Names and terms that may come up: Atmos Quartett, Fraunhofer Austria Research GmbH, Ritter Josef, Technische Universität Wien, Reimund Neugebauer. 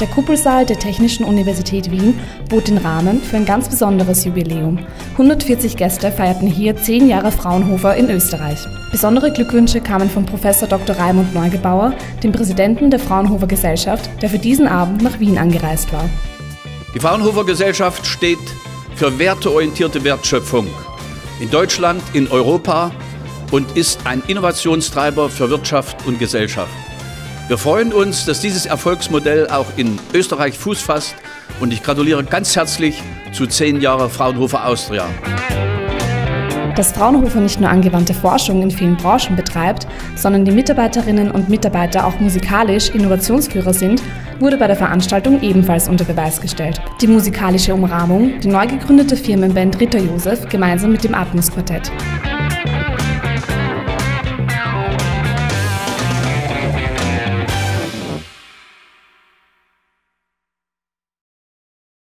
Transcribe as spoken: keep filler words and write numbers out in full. Der Kuppelsaal der Technischen Universität Wien bot den Rahmen für ein ganz besonderes Jubiläum. hundertvierzig Gäste feierten hier zehn Jahre Fraunhofer in Österreich. Besondere Glückwünsche kamen von Professor Doktor Reimund Neugebauer, dem Präsidenten der Fraunhofer Gesellschaft, der für diesen Abend nach Wien angereist war. Die Fraunhofer Gesellschaft steht für werteorientierte Wertschöpfung in Deutschland, in Europa und ist ein Innovationstreiber für Wirtschaft und Gesellschaft. Wir freuen uns, dass dieses Erfolgsmodell auch in Österreich Fuß fasst, und ich gratuliere ganz herzlich zu zehn Jahre Fraunhofer Austria. Dass Fraunhofer nicht nur angewandte Forschung in vielen Branchen betreibt, sondern die Mitarbeiterinnen und Mitarbeiter auch musikalisch Innovationsführer sind, wurde bei der Veranstaltung ebenfalls unter Beweis gestellt. Die musikalische Umrahmung, die neu gegründete Firmenband Ritter Josef gemeinsam mit dem Atmos Quartett.